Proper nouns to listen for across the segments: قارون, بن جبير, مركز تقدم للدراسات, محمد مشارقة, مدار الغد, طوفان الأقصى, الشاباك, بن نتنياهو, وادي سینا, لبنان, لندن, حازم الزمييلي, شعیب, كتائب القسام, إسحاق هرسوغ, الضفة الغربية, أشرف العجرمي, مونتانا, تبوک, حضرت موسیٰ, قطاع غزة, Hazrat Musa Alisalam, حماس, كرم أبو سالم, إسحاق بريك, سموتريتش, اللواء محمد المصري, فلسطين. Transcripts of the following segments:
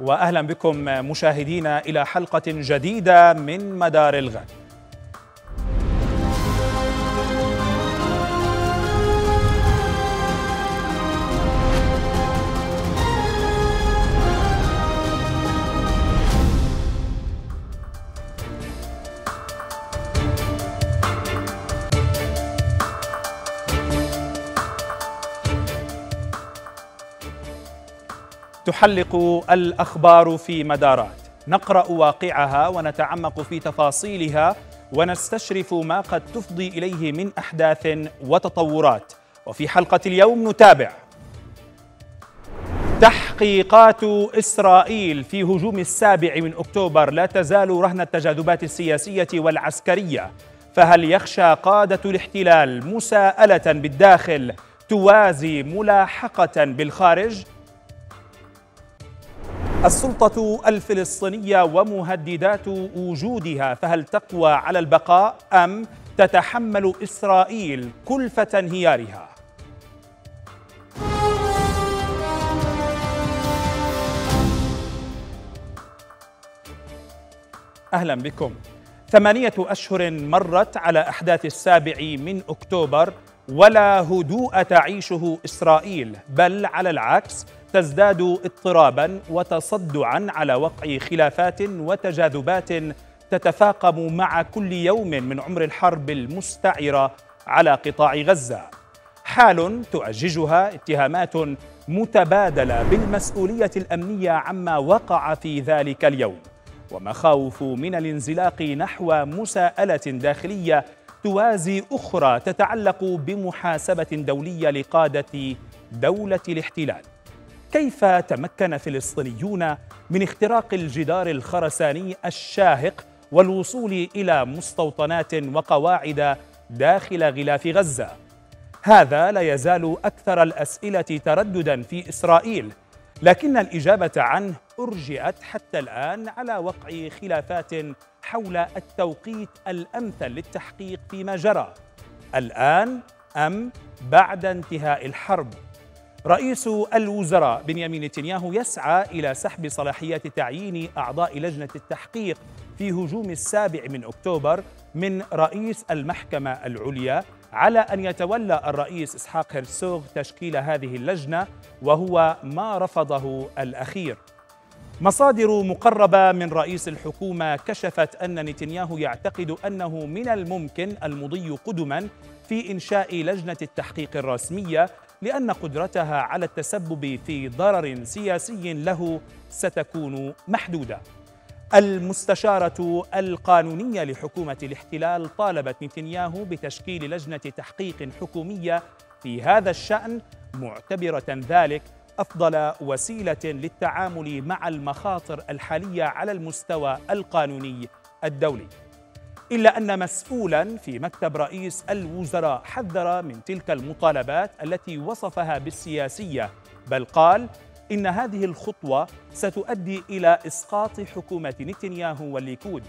وأهلا بكم مشاهدينا إلى حلقة جديدة من مدار الغد. تحلق الأخبار في مدارات، نقرأ واقعها ونتعمق في تفاصيلها ونستشرف ما قد تفضي إليه من أحداث وتطورات. وفي حلقة اليوم نتابع تحقيقات إسرائيل في هجوم السابع من أكتوبر لا تزال رهن التجاذبات السياسية والعسكرية، فهل يخشى قادة الاحتلال مساءلة بالداخل توازي ملاحقة بالخارج؟ السلطة الفلسطينية ومهددات وجودها، فهل تقوى على البقاء أم تتحمل إسرائيل كلفة انهيارها؟ أهلا بكم. 8 أشهر مرت على أحداث السابع من أكتوبر ولا هدوء تعيشه إسرائيل، بل على العكس تزداد اضطرابا وتصدعا على وقع خلافات وتجاذبات تتفاقم مع كل يوم من عمر الحرب المستعرة على قطاع غزة، حال تؤججها اتهامات متبادلة بالمسؤولية الأمنية عما وقع في ذلك اليوم، ومخاوف من الانزلاق نحو مساءلة داخلية توازي أخرى تتعلق بمحاسبة دولية لقادة دولة الاحتلال. كيف تمكن فلسطينيون من اختراق الجدار الخرساني الشاهق والوصول إلى مستوطنات وقواعد داخل غلاف غزة؟ هذا لا يزال أكثر الأسئلة تردداً في إسرائيل، لكن الإجابة عنه أرجئت حتى الآن على وقع خلافات حول التوقيت الأمثل للتحقيق فيما جرى، الآن أم بعد انتهاء الحرب؟ رئيس الوزراء بن نتنياهو يسعى إلى سحب صلاحيات تعيين أعضاء لجنة التحقيق في هجوم السابع من أكتوبر من رئيس المحكمة العليا، على أن يتولى الرئيس إسحاق هرسوغ تشكيل هذه اللجنة، وهو ما رفضه الأخير. مصادر مقربة من رئيس الحكومة كشفت أن نتنياهو يعتقد أنه من الممكن المضي قدما في إنشاء لجنة التحقيق الرسمية، لأن قدرتها على التسبب في ضرر سياسي له ستكون محدودة. المستشارة القانونية لحكومة الاحتلال طالبت نتنياهو بتشكيل لجنة تحقيق حكومية في هذا الشأن، معتبرة ذلك أفضل وسيلة للتعامل مع المخاطر الحالية على المستوى القانوني الدولي. إلا أن مسؤولاً في مكتب رئيس الوزراء حذر من تلك المطالبات التي وصفها بالسياسية، بل قال إن هذه الخطوة ستؤدي إلى إسقاط حكومة نتنياهو والليكود.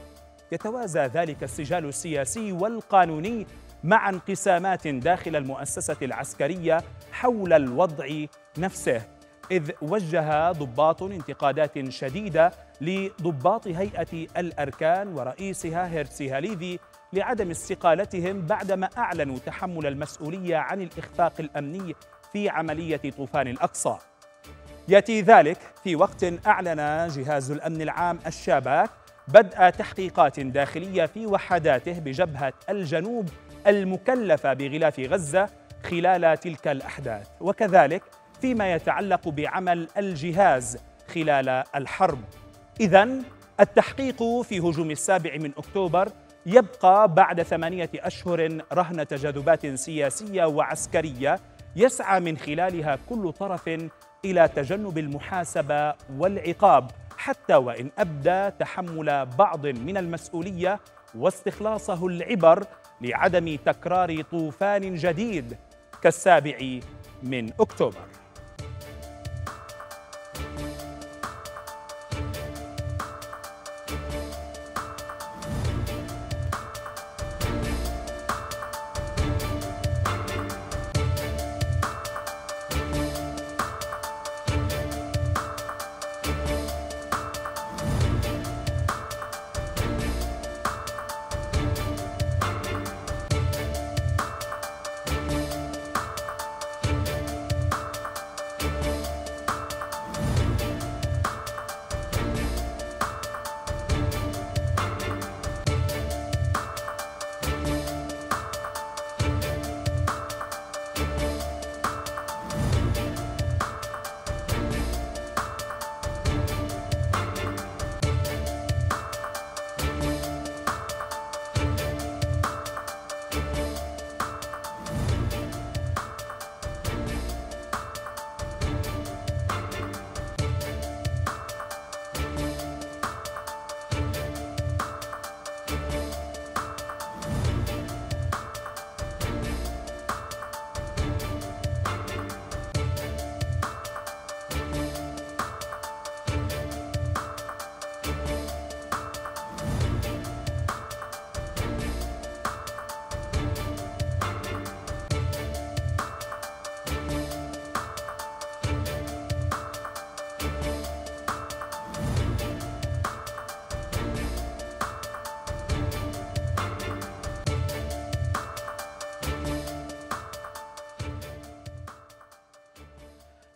يتوازى ذلك السجال السياسي والقانوني مع انقسامات داخل المؤسسة العسكرية حول الوضع نفسه، إذ وجه ضباط انتقادات شديدة لضباط هيئة الأركان ورئيسها هيرتسي هاليفي لعدم استقالتهم بعدما أعلنوا تحمل المسؤولية عن الإخفاق الأمني في عملية طوفان الأقصى. يأتي ذلك في وقت أعلن جهاز الأمن العام الشاباك بدء تحقيقات داخلية في وحداته بجبهة الجنوب المكلفة بغلاف غزة خلال تلك الأحداث، وكذلك فيما يتعلق بعمل الجهاز خلال الحرب. إذن التحقيق في هجوم السابع من أكتوبر يبقى بعد 8 أشهر رهن تجاذبات سياسية وعسكرية يسعى من خلالها كل طرف إلى تجنب المحاسبة والعقاب، حتى وإن أبدى تحمل بعض من المسؤولية واستخلاصه العبر لعدم تكرار طوفان جديد كالسابع من أكتوبر.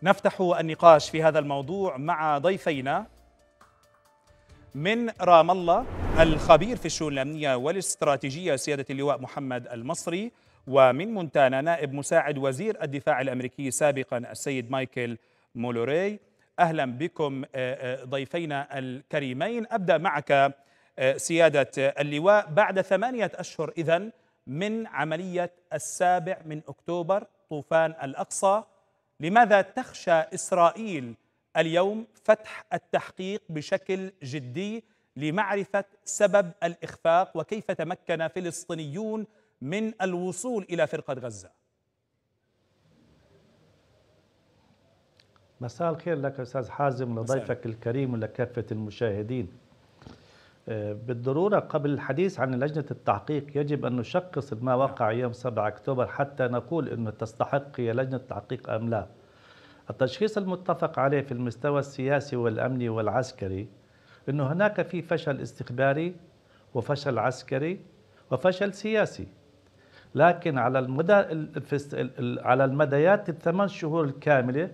نفتح النقاش في هذا الموضوع مع ضيفينا من رام الله الخبير في الشؤون الأمنية والاستراتيجية سيادة اللواء محمد المصري، ومن مونتانا نائب مساعد وزير الدفاع الأمريكي سابقا السيد مايكل مولوري. أهلا بكم ضيفينا الكريمين. أبدأ معك سيادة اللواء، بعد 8 أشهر إذن من عملية 7 أكتوبر طوفان الأقصى، لماذا تخشى إسرائيل اليوم فتح التحقيق بشكل جدي لمعرفة سبب الإخفاق، وكيف تمكن فلسطينيون من الوصول إلى فرقة غزة؟ مساء الخير لك أستاذ حازم، لضيفك الكريم ولكافة المشاهدين. بالضرورة قبل الحديث عن لجنة التحقيق يجب أن نشخص ما وقع يوم 7 أكتوبر حتى نقول أنه تستحق هي لجنة التحقيق أم لا. التشخيص المتفق عليه في المستوى السياسي والأمني والعسكري أنه هناك في فشل استخباري وفشل عسكري وفشل سياسي، لكن على المديات ال8 شهور الكاملة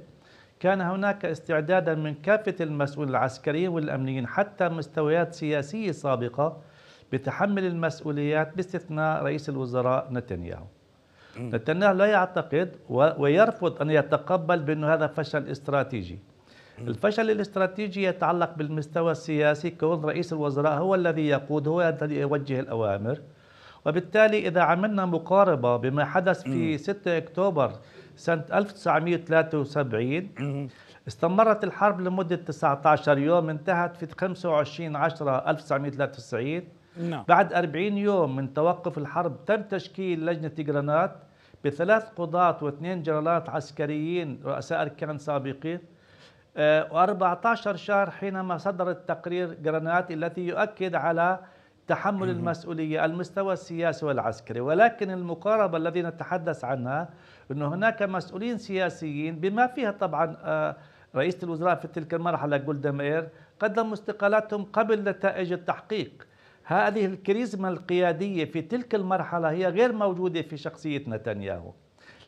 كان هناك استعدادا من كافة المسؤولين العسكريين والأمنيين حتى مستويات سياسية سابقة بتحمل المسؤوليات باستثناء رئيس الوزراء نتنياهو. نتنياهو لا يعتقد ويرفض أن يتقبل بأنه هذا فشل استراتيجي. الفشل الاستراتيجي يتعلق بالمستوى السياسي، كون رئيس الوزراء هو الذي يقود، هو الذي يوجه الأوامر، وبالتالي إذا عملنا مقاربة بما حدث في 6 أكتوبر سنة 1973 استمرت الحرب لمدة 19 يوم، انتهت في 25/10/1993 بعد 40 يوم من توقف الحرب. تم تشكيل لجنة جرانات ب3 قضاة و2 جنرالات عسكريين رؤساء أركان سابقين، و14 شهر حينما صدر التقرير جرانات التي يؤكد على تحمل المسؤولية المستوى السياسي والعسكري. ولكن المقاربة التي نتحدث عنها أن هناك مسؤولين سياسيين بما فيها طبعا رئيسة الوزراء في تلك المرحلة جولدا مير قدموا استقالاتهم قبل نتائج التحقيق. هذه الكاريزما القيادية في تلك المرحلة هي غير موجودة في شخصية نتنياهو،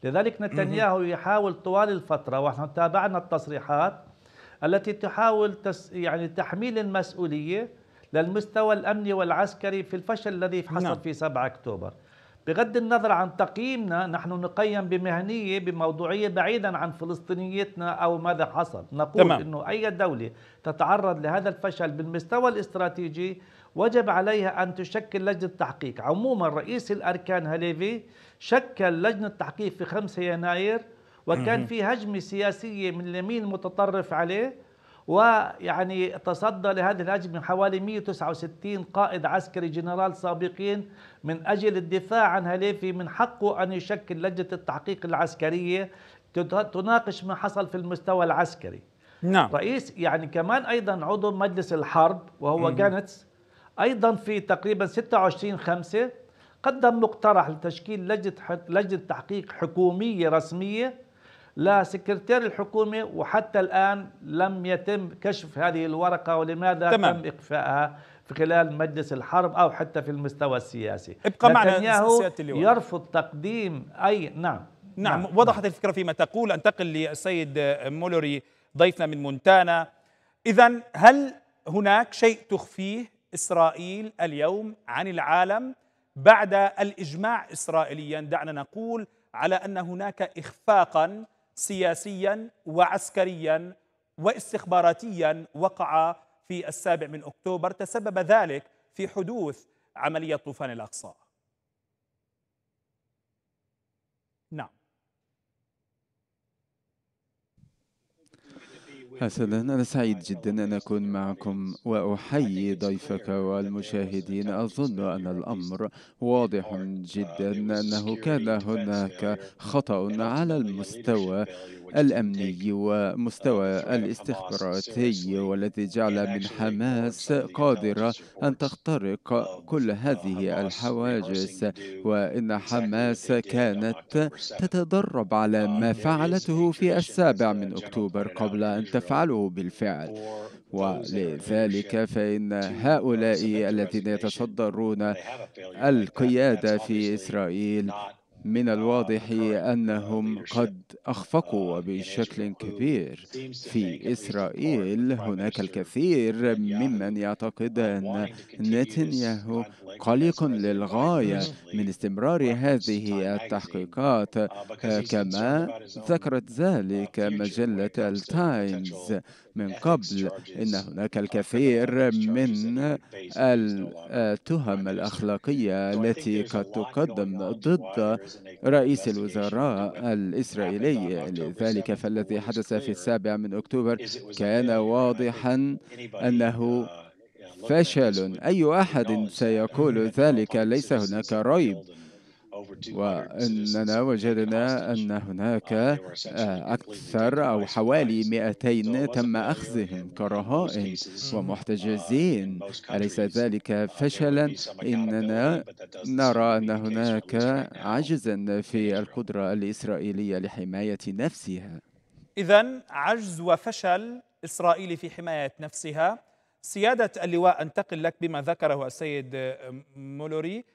لذلك نتنياهو يحاول طوال الفترة، ونحن تابعنا التصريحات التي تحاول تحميل المسؤولية للمستوى الأمني والعسكري في الفشل الذي حصل في 7 أكتوبر. بغض النظر عن تقييمنا، نحن نقيم بمهنية بموضوعية بعيدا عن فلسطينيتنا أو ماذا حصل. نقول أنه أي دولة تتعرض لهذا الفشل بالمستوى الاستراتيجي وجب عليها أن تشكل لجنة تحقيق. عموما رئيس الأركان هاليفي شكل لجنة تحقيق في 5 يناير، وكان في هجمة سياسية من اليمين متطرف عليه، ويعني تصدى لهذه الهجمة حوالي 169 قائد عسكري جنرال سابقين من أجل الدفاع عن هاليفي. من حقه أن يشكل لجنة التحقيق العسكرية تناقش ما حصل في المستوى العسكري. رئيس كمان أيضا عضو مجلس الحرب وهو جانتس أيضا في تقريبا 26/5 قدم مقترح لتشكيل لجنة تحقيق حكومية رسمية لا سكرتير الحكومة، وحتى الآن لم يتم كشف هذه الورقة ولماذا تم إخفائها في خلال مجلس الحرب أو حتى في المستوى السياسي. ابقى معنا. نتنياهو يرفض تقديم أي نعم وضحت الفكرة فيما تقول. أنتقل للسيد مولوري ضيفنا من مونتانا. إذن هل هناك شيء تخفيه إسرائيل اليوم عن العالم بعد الإجماع إسرائيليا، دعنا نقول، على أن هناك إخفاقا سياسيا وعسكريا واستخباراتيا وقع في 7 أكتوبر تسبب ذلك في حدوث عملية طوفان الأقصى؟ حسنا، أنا سعيد جدا أن أكون معكم وأحيي ضيفك والمشاهدين. أظن أن الأمر واضح جدا أنه كان هناك خطأ على المستوى الأمني ومستوى الاستخباراتي، والذي جعل من حماس قادرة أن تخترق كل هذه الحواجز. وإن حماس كانت تتدرب على ما فعلته في 7 أكتوبر قبل أن تفعله بالفعل، ولذلك فإن هؤلاء الذين يتصدرون القيادة في إسرائيل من الواضح أنهم قد أخفقوا بشكل كبير. في إسرائيل هناك الكثير ممن يعتقد أن نتنياهو قلق للغاية من استمرار هذه التحقيقات، كما ذكرت ذلك مجلة التايمز من قبل. إن هناك الكثير من التهم الأخلاقية التي قد تقدم ضد رئيس الوزراء الإسرائيلي. لذلك فالذي حدث في 7 أكتوبر كان واضحا أنه فشل. أي أحد سيقول ذلك؟ ليس هناك ريب، وأننا وجدنا أن هناك أكثر أو حوالي 200 تم أخذهم كرهائن ومحتجزين. أليس ذلك فشلا؟ إننا نرى أن هناك عجزا في القدرة الإسرائيلية لحماية نفسها. إذن عجز وفشل إسرائيل في حماية نفسها. سيادة اللواء، أنتقل لك بما ذكره السيد مولوري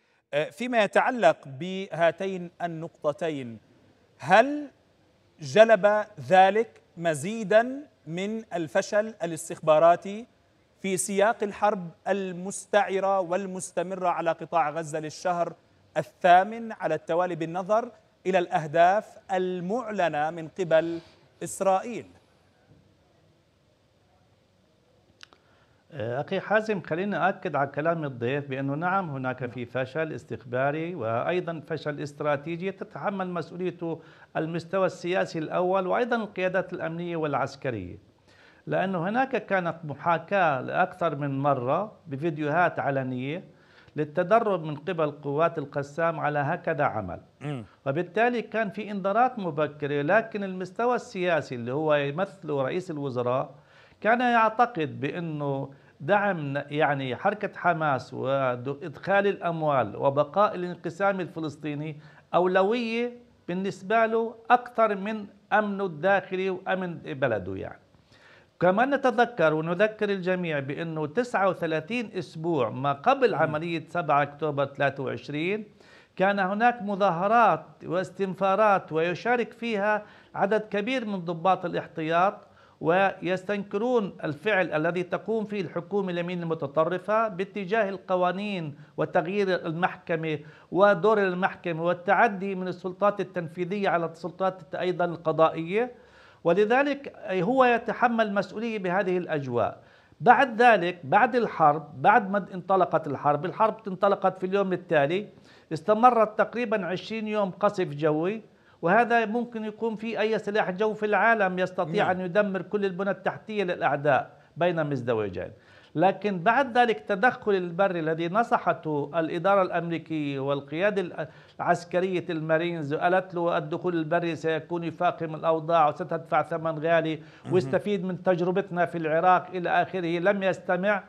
فيما يتعلق بهاتين النقطتين. هل جلب ذلك مزيدا من الفشل الاستخباراتي في سياق الحرب المستعرة والمستمرة على قطاع غزة للشهر 8 على التوالي، بالنظر إلى الأهداف المعلنة من قبل إسرائيل؟ أخي حازم، خليني أؤكد على كلام الضيف بأنه نعم هناك في فشل استخباري وأيضا فشل استراتيجي تتحمل مسؤوليته المستوى السياسي الأول، وأيضا القيادات الأمنية والعسكرية، لأنه هناك كانت محاكاة لأكثر من مرة بفيديوهات علنية للتدرب من قبل قوات القسام على هكذا عمل، وبالتالي كان في إنذارات مبكرة. لكن المستوى السياسي اللي هو يمثله رئيس الوزراء كان يعتقد بأنه دعم يعني حركة حماس وإدخال الأموال وبقاء الانقسام الفلسطيني أولوية بالنسبة له أكثر من أمنه الداخلي وأمن بلده. يعني كمان نتذكر ونذكر الجميع بأنه 39 أسبوع ما قبل عملية 7 أكتوبر 23 كان هناك مظاهرات واستنفارات ويشارك فيها عدد كبير من ضباط الاحتياط، ويستنكرون الفعل الذي تقوم فيه الحكومة اليمين المتطرفة باتجاه القوانين وتغيير المحكمة ودور المحكمة والتعدي من السلطات التنفيذية على السلطات أيضا القضائية، ولذلك هو يتحمل مسؤولية بهذه الأجواء. بعد ذلك بعد الحرب، بعد ما انطلقت الحرب انطلقت في اليوم التالي، استمرت تقريبا 20 يوم قصف جوي، وهذا ممكن يقوم فيه أي سلاح جو في العالم يستطيع أن يدمر كل البنى التحتية للأعداء بين مزدوجين. لكن بعد ذلك تدخل البري الذي نصحته الإدارة الأمريكية والقيادة العسكرية المارينز وقالت له الدخول البري سيكون يفاقم الأوضاع وستدفع ثمن غالي واستفيد من تجربتنا في العراق إلى آخره، لم يستمع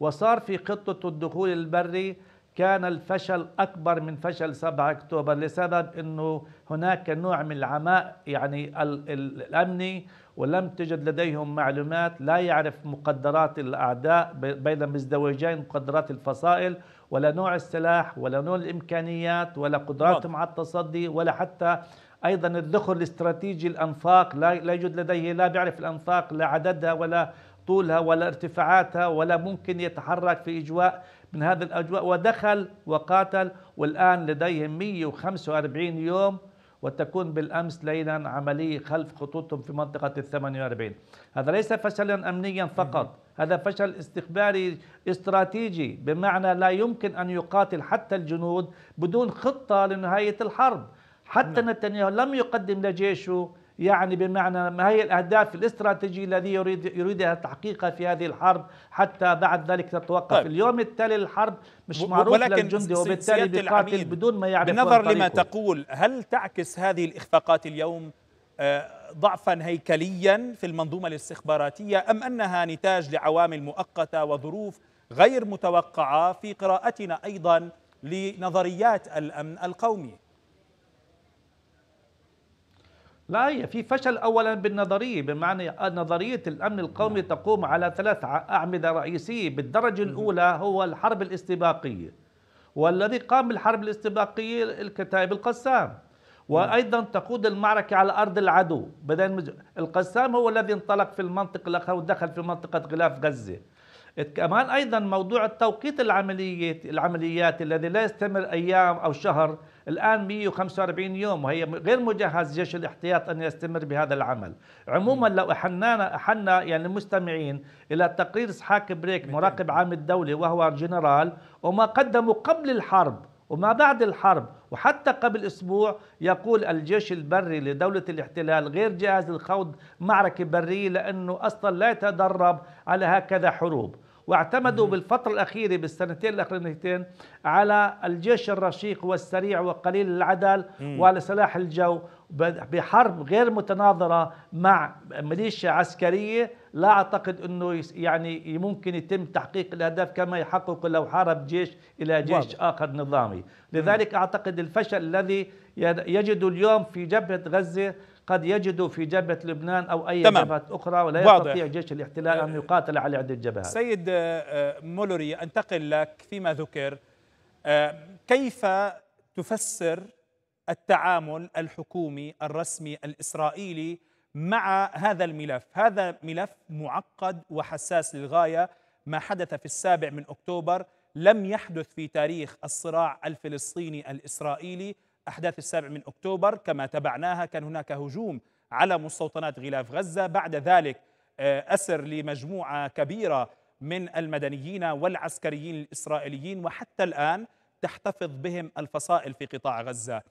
وصار في خطة الدخول البري. كان الفشل أكبر من فشل 7 أكتوبر لسبب أنه هناك نوع من العماء يعني الأمني، ولم تجد لديهم معلومات، لا يعرف مقدرات الأعداء بين مزدوجين، مقدرات الفصائل ولا نوع السلاح ولا نوع الإمكانيات ولا قدراتهم على التصدي، ولا حتى أيضا الذخر الاستراتيجي الأنفاق لا يوجد لديه، لا بيعرف الأنفاق لا عددها ولا طولها ولا ارتفاعاتها، ولا ممكن يتحرك في إجواء من هذه الأجواء، ودخل وقاتل. والآن لديهم 145 يوم وتكون بالأمس ليلا عملية خلف خطوطهم في منطقة 48. هذا ليس فشلا أمنيا فقط، هذا فشل استخباري استراتيجي، بمعنى لا يمكن أن يقاتل حتى الجنود بدون خطة لنهاية الحرب. حتى نتنياهو لم يقدم لجيشه يعني بمعنى ما هي الأهداف الاستراتيجية الذي يريدها تحقيقها في هذه الحرب، حتى بعد ذلك تتوقف. طيب. اليوم التالي الحرب مش معروف للجندي، وبالتالي بيقاتل بدون ما يعرف. بالنظر لما تقول، هل تعكس هذه الإخفاقات اليوم ضعفا هيكليا في المنظومة الاستخباراتية، أم أنها نتاج لعوامل مؤقتة وظروف غير متوقعة في قراءتنا أيضا لنظريات الأمن القومي؟ لا، هي في فشل أولا بالنظرية، بمعنى نظرية الأمن القومي تقوم على 3 أعمدة رئيسية. بالدرجة الأولى هو الحرب الاستباقية، والذي قام بالحرب الاستباقية الكتائب القسام، وأيضا تقود المعركة على أرض العدو. القسام هو الذي انطلق في المنطقة الأخرى ودخل في منطقة غلاف غزة. كمان أيضا موضوع التوقيت العمليات الذي لا يستمر أيام أو شهر، الآن 145 يوم، وهي غير مجهز جيش الاحتياط أن يستمر بهذا العمل. عموما لو أحنا يعني المستمعين إلى تقرير إسحاق بريك مراقب عام الدولة، وهو جنرال، وما قدمه قبل الحرب وما بعد الحرب، وحتى قبل أسبوع يقول الجيش البري لدولة الاحتلال غير جاهز لخوض معركة برية لأنه أصلا لا يتدرب على هكذا حروب. واعتمدوا بالفترة الأخيرة بالسنتين الأخيرتين على الجيش الرشيق والسريع وقليل العدل وعلى سلاح الجو بحرب غير متناظرة مع ميليشيا عسكرية. لا أعتقد أنه يعني ممكن يتم تحقيق الأهداف كما يحقق لو حارب جيش إلى جيش آخر نظامي. لذلك أعتقد الفشل الذي يجد اليوم في جبهة غزة قد يجدوا في جبهة لبنان أو أي جبهة أخرى، ولا يستطيع جيش الاحتلال أن يقاتل على عدة جبهات. سيد مولوري، أنتقل لك فيما ذكر. كيف تفسر التعامل الحكومي الرسمي الإسرائيلي مع هذا الملف؟ هذا ملف معقد وحساس للغاية. ما حدث في 7 أكتوبر لم يحدث في تاريخ الصراع الفلسطيني الإسرائيلي. أحداث 7 أكتوبر كما تبعناها كان هناك هجوم على مستوطنات غلاف غزة، بعد ذلك أسر لمجموعة كبيرة من المدنيين والعسكريين الإسرائيليين، وحتى الآن تحتفظ بهم الفصائل في قطاع غزة.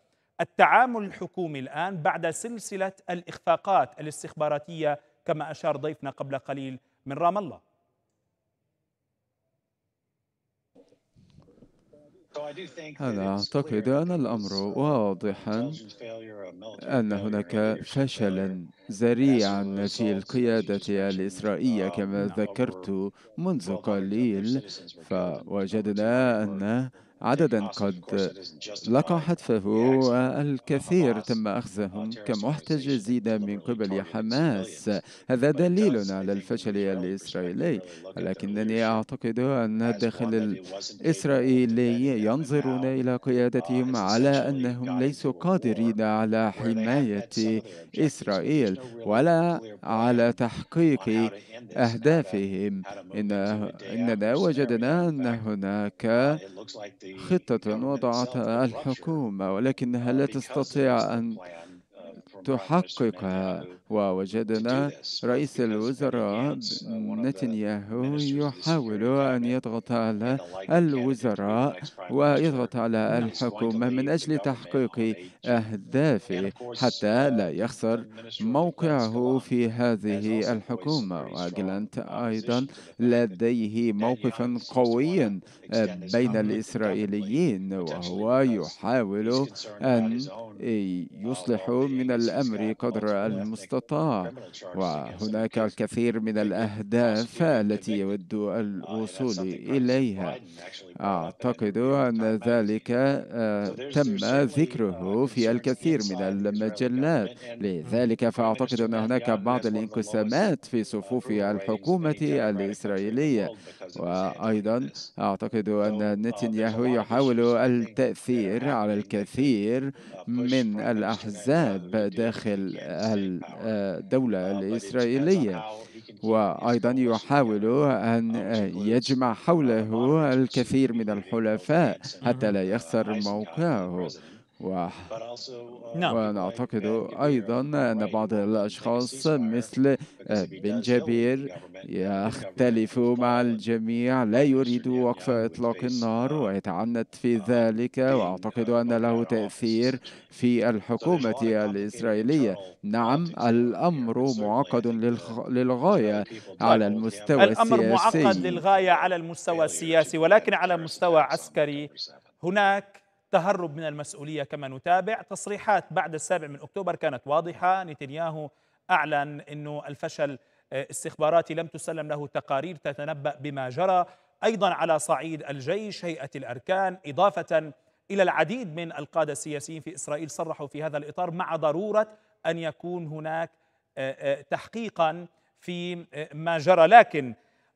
التعامل الحكومي الآن بعد سلسلة الإخفاقات الاستخباراتية كما أشار ضيفنا قبل قليل من رام الله. أنا أعتقد أن الأمر واضحا أن هناك فشلا ذريعا في القيادة الإسرائيلية كما ذكرت منذ قليل. فوجدنا أن عددا قد لقى حتفه والكثير تم أخذهم كمحتجزين من قبل حماس. هذا دليل على الفشل الإسرائيلي، ولكنني أعتقد أن الداخل الإسرائيلي ينظرون إلى قيادتهم على أنهم ليسوا قادرين على حماية إسرائيل ولا على تحقيق أهدافهم. إننا وجدنا أن هناك خطة وضعتها الحكومة ولكنها لا تستطيع أن تحققها، ووجدنا رئيس الوزراء نتنياهو يحاول أن يضغط على الوزراء ويضغط على الحكومة من أجل تحقيق أهدافه حتى لا يخسر موقعه في هذه الحكومة. وجلانت أيضا لديه موقف قوي بين الإسرائيليين، وهو يحاول أن يصلح من الأمر قدر المستطاع. وهناك الكثير من الأهداف التي يود الوصول إليها. أعتقد أن ذلك تم ذكره في الكثير من المجلات. لذلك فأعتقد أن هناك بعض الانقسامات في صفوف الحكومة الإسرائيلية، وأيضا أعتقد أن نتنياهو يحاول التأثير على الكثير من الأحزاب داخل الدولة الإسرائيلية، وأيضا يحاول أن يجمع حوله الكثير من الحلفاء حتى لا يخسر موقعه. ونعتقد أيضا أن بعض الأشخاص مثل بن جبير يختلف مع الجميع، لا يريد وقف إطلاق النار ويتعنت في ذلك، وأعتقد أن له تأثير في الحكومة الإسرائيلية. نعم، الأمر معقد للغاية على المستوى السياسي. الأمر معقد للغاية على المستوى السياسي، ولكن على مستوى عسكري هناك تهرب من المسؤولية كما نتابع. تصريحات بعد 7 أكتوبر كانت واضحة. نتنياهو أعلن أنه الفشل استخباراتي، لم تسلم له تقارير تتنبأ بما جرى. أيضا على صعيد الجيش، هيئة الأركان، إضافة إلى العديد من القادة السياسيين في إسرائيل صرحوا في هذا الإطار مع ضرورة أن يكون هناك تحقيقا في ما جرى. لكن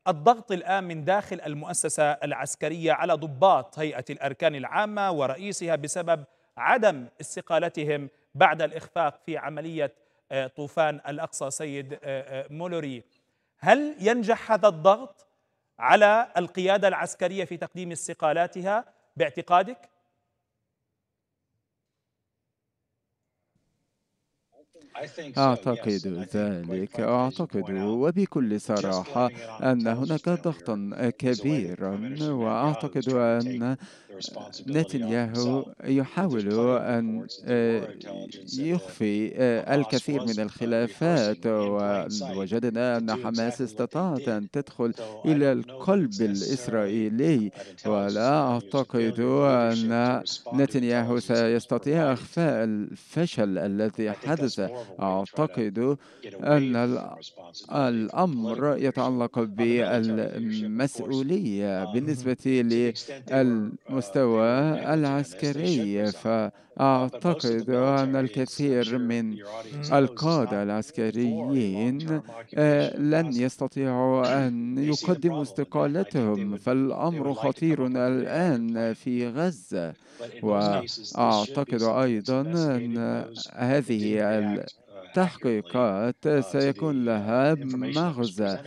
الضغط الآن من داخل المؤسسة العسكرية على ضباط هيئة الأركان العامة ورئيسها بسبب عدم استقالتهم بعد الإخفاق في عملية طوفان الأقصى سيد مولوري؟ هل ينجح هذا الضغط على القيادة العسكرية في تقديم استقالاتها باعتقادك؟ أعتقد ذلك، أعتقد وبكل صراحة أن هناك ضغطا كبيرا، وأعتقد أن نتنياهو يحاول أن يخفي الكثير من الخلافات، ووجدنا أن حماس استطاعت أن تدخل إلى القلب الإسرائيلي، ولا أعتقد أن نتنياهو سيستطيع إخفاء الفشل الذي حدث. أعتقد أن الأمر يتعلق بالمسؤولية بالنسبة للمستوى العسكري، فأعتقد أن الكثير من القادة العسكريين لن يستطيعوا أن يقدموا استقالتهم، فالأمر خطير الآن في غزة. وأعتقد أيضا أن هذه التحقيقات سيكون لها مغزى،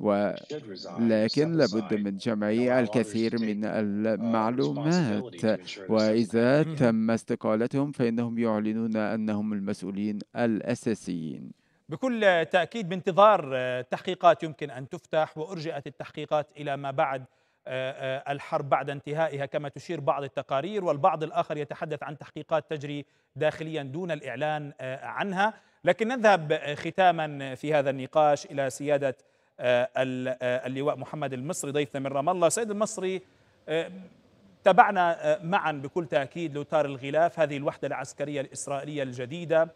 ولكن لابد من جمع الكثير من المعلومات، وإذا تم استقالتهم فإنهم يعلنون أنهم المسؤولين الأساسيين. بكل تأكيد بانتظار تحقيقات يمكن أن تفتح، وأرجئت التحقيقات إلى ما بعد الحرب بعد انتهائها كما تشير بعض التقارير، والبعض الآخر يتحدث عن تحقيقات تجري داخليا دون الإعلان عنها. لكن نذهب ختاما في هذا النقاش إلى سيادة اللواء محمد المصري ضيفنا من رام الله. سيد المصري، تابعنا معا بكل تأكيد لوتار الغلاف، هذه الوحدة العسكرية الإسرائيلية الجديدة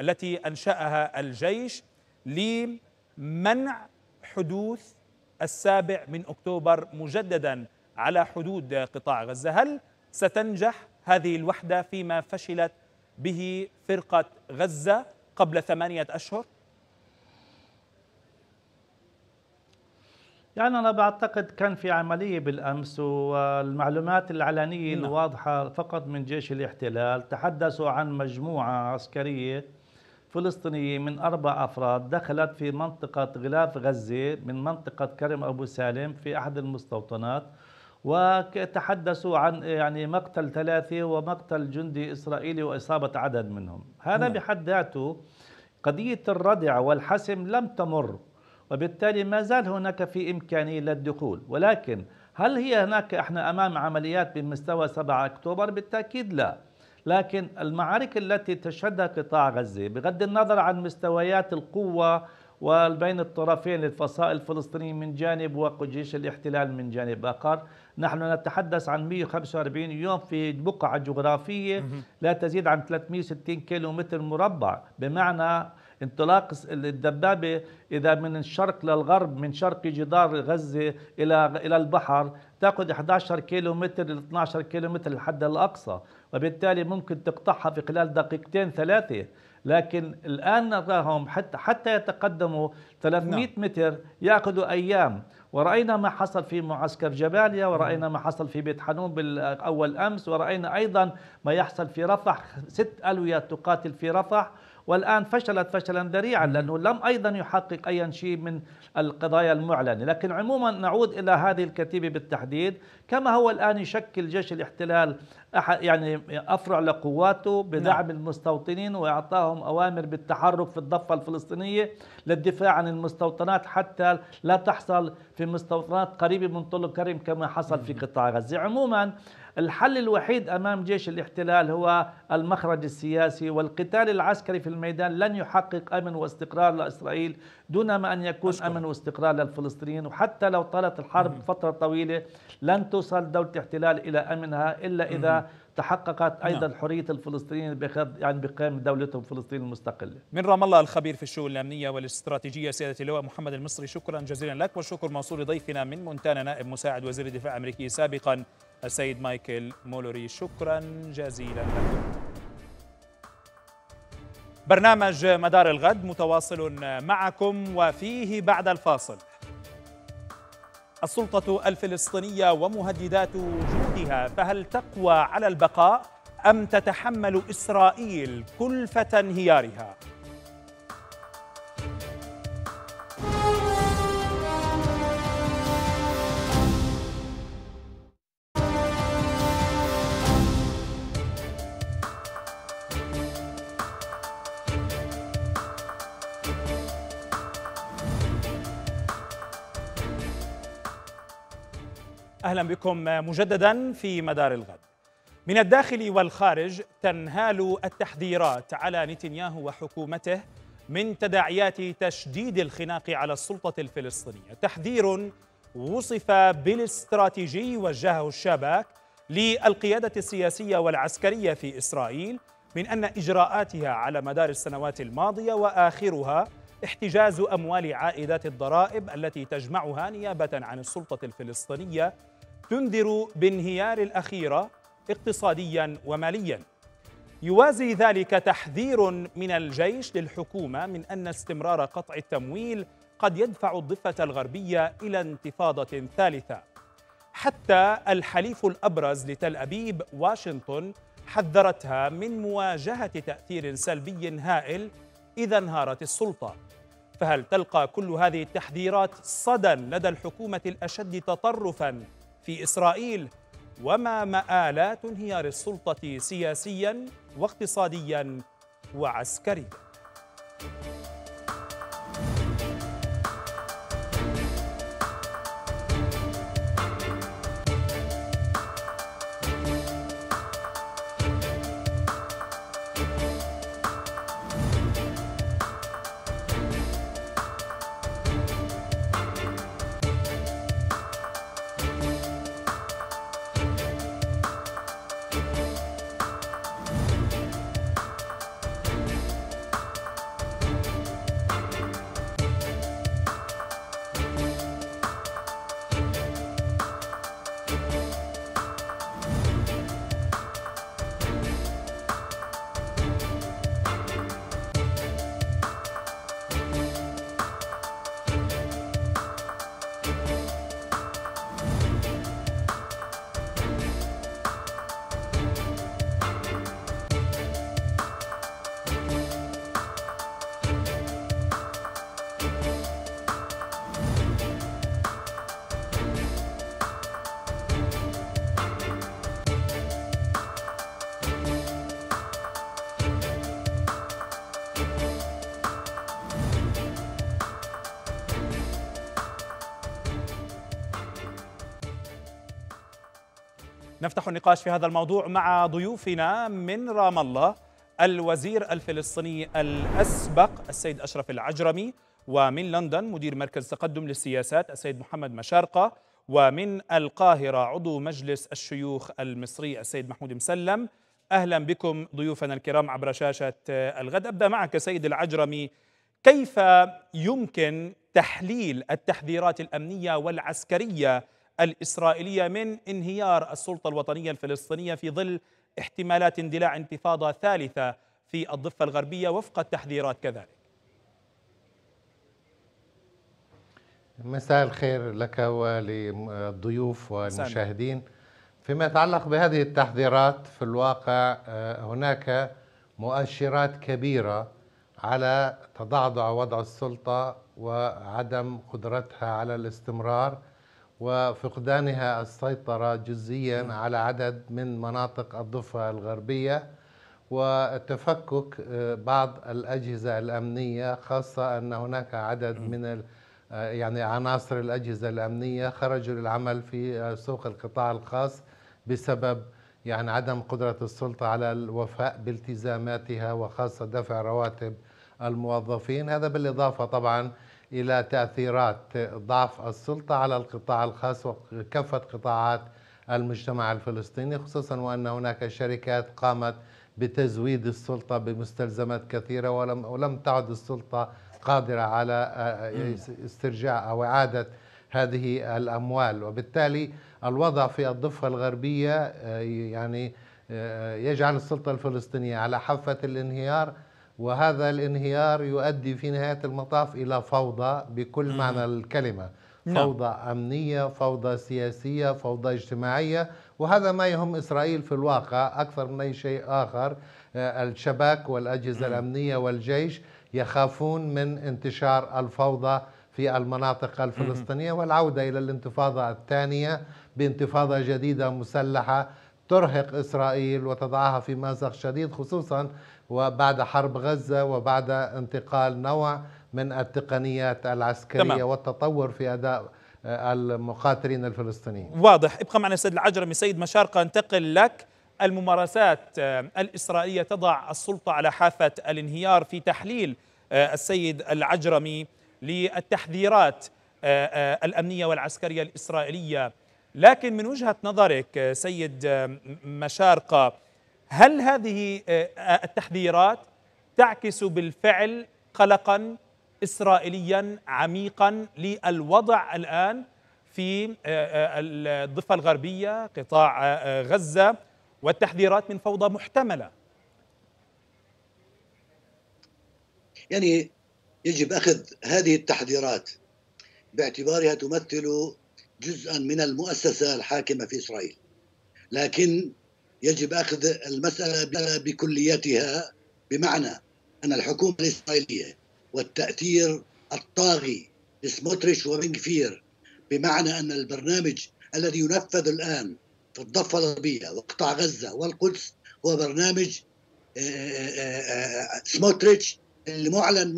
التي أنشأها الجيش لمنع حدوث السابع من أكتوبر مجددا على حدود قطاع غزة. هل ستنجح هذه الوحدة فيما فشلت به فرقة غزة قبل 8 أشهر؟ يعني أنا بعتقد كان في عملية بالأمس، والمعلومات العلنية الواضحة فقط من جيش الاحتلال تحدثوا عن مجموعة عسكرية فلسطينية من 4 أفراد دخلت في منطقة غلاف غزة من منطقة كرم أبو سالم في أحد المستوطنات، وتحدثوا عن يعني مقتل 3 ومقتل جندي إسرائيلي وإصابة عدد منهم. هذا بحد ذاته قضية الردع والحسم لم تمر، وبالتالي ما زال هناك في إمكانية للدخول. ولكن هل هي هناك احنا أمام عمليات بمستوى 7 أكتوبر؟ بالتأكيد لا. لكن المعارك التي تشهدها قطاع غزة بغض النظر عن مستويات القوة وبين الطرفين، الفصائل الفلسطينية من جانب وجيش الاحتلال من جانب آخر، نحن نتحدث عن 145 يوم في بقعة جغرافية لا تزيد عن 360 كيلومتر مربع، بمعنى انطلاق الدبابة إذا من الشرق للغرب من شرق جدار غزة إلى البحر تأخذ 11 كيلومتر إلى 12 كيلومتر الحد الأقصى، وبالتالي ممكن تقطعها في خلال 2 3 دقائق. لكن الآن نراهم حتى يتقدموا 300 متر يأخذوا أيام، ورأينا ما حصل في معسكر جباليا، ورأينا ما حصل في بيت حنون بالأول أمس، ورأينا أيضا ما يحصل في رفح، 6 ألوية تقاتل في رفح، والآن فشلا ذريعا لأنه لم أيضا يحقق أي شيء من القضايا المعلنة. لكن عموما نعود إلى هذه الكتيبة بالتحديد، كما هو الآن يشكل جيش الاحتلال يعني أفرع لقواته بدعم المستوطنين وإعطاهم أوامر بالتحرك في الضفة الفلسطينية للدفاع عن المستوطنات حتى لا تحصل في مستوطنات قريبة من طول كرم كما حصل في قطاع غزة. عموما الحل الوحيد أمام جيش الاحتلال هو المخرج السياسي، والقتال العسكري في الميدان لن يحقق أمن واستقرار لإسرائيل دون ما أن يكون أمن واستقرار للفلسطينيين، وحتى لو طالت الحرب فترة طويلة لن توصل دولة الاحتلال إلى أمنها إلا إذا تحققت أيضا حرية الفلسطينيين بقيام دولتهم فلسطين المستقلة. من رام الله الخبير في الشؤون الأمنية والاستراتيجية سيادة اللواء محمد المصري، شكرا جزيلا لك، والشكر موصول لضيفنا من مونتانا نائب مساعد وزير الدفاع الأمريكي سابقا السيد مايكل مولوري، شكرا جزيلا لكم. برنامج مدار الغد متواصل معكم، وفيه بعد الفاصل السلطة الفلسطينية ومهددات وجودها، فهل تقوى على البقاء أم تتحمل إسرائيل كلفة انهيارها؟ أهلا بكم مجددا في مدار الغد. من الداخل والخارج تنهال التحذيرات على نتنياهو وحكومته من تداعيات تشديد الخناق على السلطة الفلسطينية، تحذير وصف بالاستراتيجي وجهه الشاباك للقيادة السياسية والعسكرية في إسرائيل من أن إجراءاتها على مدار السنوات الماضية وآخرها احتجاز أموال عائدات الضرائب التي تجمعها نيابة عن السلطة الفلسطينية تنذر بانهيار الأخيرة اقتصادياً ومالياً. يوازي ذلك تحذير من الجيش للحكومة من أن استمرار قطع التمويل قد يدفع الضفة الغربية إلى انتفاضة ثالثة. حتى الحليف الأبرز لتل أبيب واشنطن حذرتها من مواجهة تأثير سلبي هائل إذا انهارت السلطة. فهل تلقى كل هذه التحذيرات صدى لدى الحكومة الأشد تطرفاً في إسرائيل؟ وما مآلات انهيار السلطة سياسياً واقتصادياً وعسكرياً؟ نفتح النقاش في هذا الموضوع مع ضيوفنا من رام الله الوزير الفلسطيني الأسبق السيد أشرف العجرمي، ومن لندن مدير مركز تقدم للسياسات السيد محمد مشارقة، ومن القاهرة عضو مجلس الشيوخ المصري السيد محمود مسلم. أهلا بكم ضيوفنا الكرام عبر شاشة الغد. أبدأ معك سيد العجرمي، كيف يمكن تحليل التحذيرات الأمنية والعسكرية الإسرائيلية من انهيار السلطة الوطنية الفلسطينية في ظل احتمالات اندلاع انتفاضة ثالثة في الضفة الغربية وفق التحذيرات كذلك؟ مساء الخير لك وللضيوف والمشاهدين. فيما يتعلق بهذه التحذيرات، في الواقع هناك مؤشرات كبيرة على تضعضع وضع السلطة وعدم قدرتها على الاستمرار وفقدانها السيطرة جزئيا على عدد من مناطق الضفة الغربية، وتفكك بعض الأجهزة الأمنية، خاصة أن هناك عدد من عناصر الأجهزة الأمنية خرجوا للعمل في سوق القطاع الخاص بسبب عدم قدرة السلطة على الوفاء بالتزاماتها، وخاصة دفع رواتب الموظفين. هذا بالإضافة طبعا إلى تأثيرات ضعف السلطة على القطاع الخاص وكافة قطاعات المجتمع الفلسطيني، خصوصا وأن هناك شركات قامت بتزويد السلطة بمستلزمات كثيرة، ولم تعد السلطة قادرة على استرجاع أو إعادة هذه الأموال. وبالتالي الوضع في الضفة الغربية يجعل السلطة الفلسطينية على حافة الانهيار، وهذا الانهيار يؤدي في نهاية المطاف إلى فوضى بكل معنى الكلمة. فوضى أمنية، فوضى سياسية، فوضى اجتماعية، وهذا ما يهم إسرائيل في الواقع أكثر من أي شيء آخر. الشباك والأجهزة الأمنية والجيش يخافون من انتشار الفوضى في المناطق الفلسطينية والعودة إلى الانتفاضة الثانية بانتفاضة جديدة مسلحة ترهق إسرائيل وتضعها في مأزق شديد، خصوصا وبعد حرب غزة وبعد انتقال نوع من التقنيات العسكرية والتطور في أداء المقاتلين الفلسطينيين. واضح. ابقى معنا السيد العجرمي. سيد مشارقة انتقل لك. الممارسات الإسرائيلية تضع السلطة على حافة الانهيار. في تحليل السيد العجرمي للتحذيرات الأمنية والعسكرية الإسرائيلية، لكن من وجهة نظرك سيد مشارقة، هل هذه التحذيرات تعكس بالفعل قلقا إسرائيليا عميقا للوضع الآن في الضفة الغربية قطاع غزة والتحذيرات من فوضى محتملة؟ يعني يجب أخذ هذه التحذيرات باعتبارها تمثل جزءا من المؤسسة الحاكمة في إسرائيل، لكن يجب أخذ المسألة بكليتها، بمعنى أن الحكومة الإسرائيلية والتأثير الطاغي لسموتريتش وبن جبير، بمعنى أن البرنامج الذي ينفذ الآن في الضفة الغربية وقطاع غزة والقدس هو برنامج سموتريتش المعلن